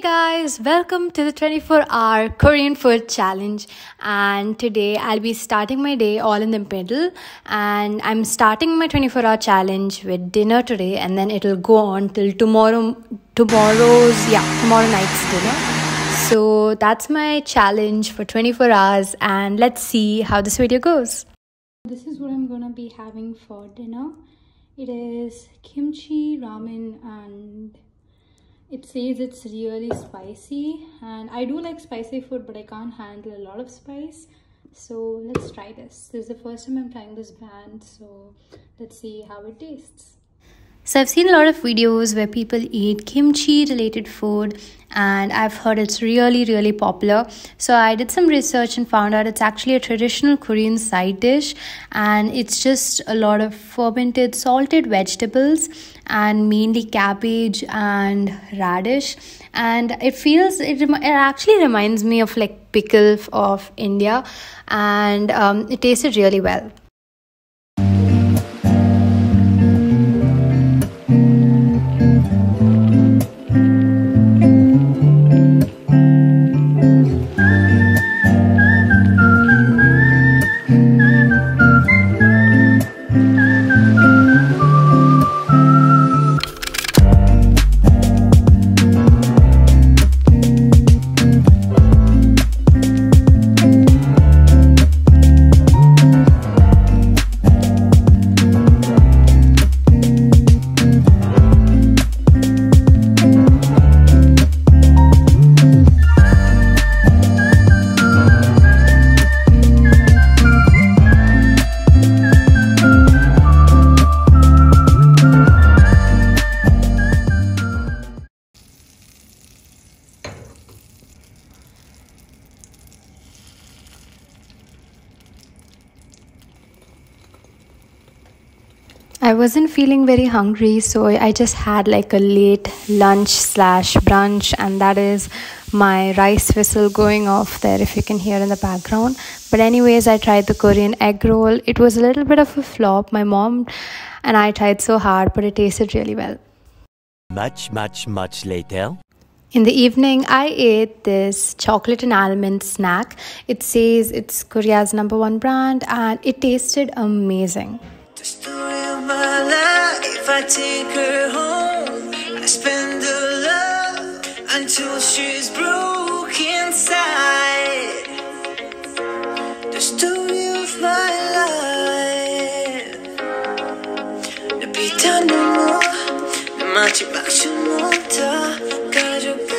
Hey guys, welcome to the 24-hour Korean food challenge, and today I'll be starting my day all in the middle, and I'm starting my 24-hour challenge with dinner today, and then it'll go on till tomorrow night's dinner. So that's my challenge for 24 hours, and let's see how this video goes. This is what I'm gonna be having for dinner. It is kimchi, ramen, and it says it's really spicy, and I do like spicy food, but I can't handle a lot of spice. So let's try this. This is the first time I'm trying this brand, so let's see how it tastes. So I've seen a lot of videos where people eat kimchi related food, and I've heard it's really popular. So I did some research and found out it's actually a traditional Korean side dish, and it's just a lot of fermented salted vegetables and mainly cabbage and radish, and it actually reminds me of like pickle of India, and it tasted really well. I wasn't feeling very hungry, so I just had like a late lunch slash brunch, and that is my rice whistle going off there if you can hear in the background. But anyways, I tried the Korean egg roll. It was a little bit of a flop. My mom and I tried so hard, but it tasted really well. Much later. In the evening, I ate this chocolate and almond snack. It says it's Korea's #1 brand, and it tasted amazing. I take her home, I spend her love until she's broke inside. The story of my life. The beat on the moon, the magic action water, got your gun.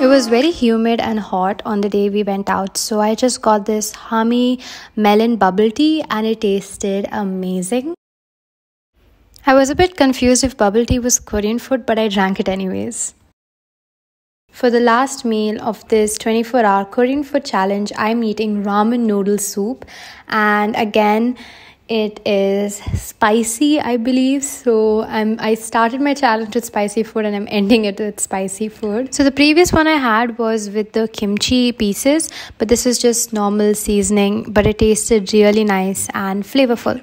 It was very humid and hot on the day we went out, so I just got this Hami melon bubble tea, and it tasted amazing. I was a bit confused if bubble tea was Korean food, but I drank it anyways. For the last meal of this 24-hour Korean food challenge, I'm eating ramen noodle soup, and again it is spicy, I believe. So I started my challenge with spicy food, and I'm ending it with spicy food. So the previous one I had was with the kimchi pieces, but this is just normal seasoning, but it tasted really nice and flavorful.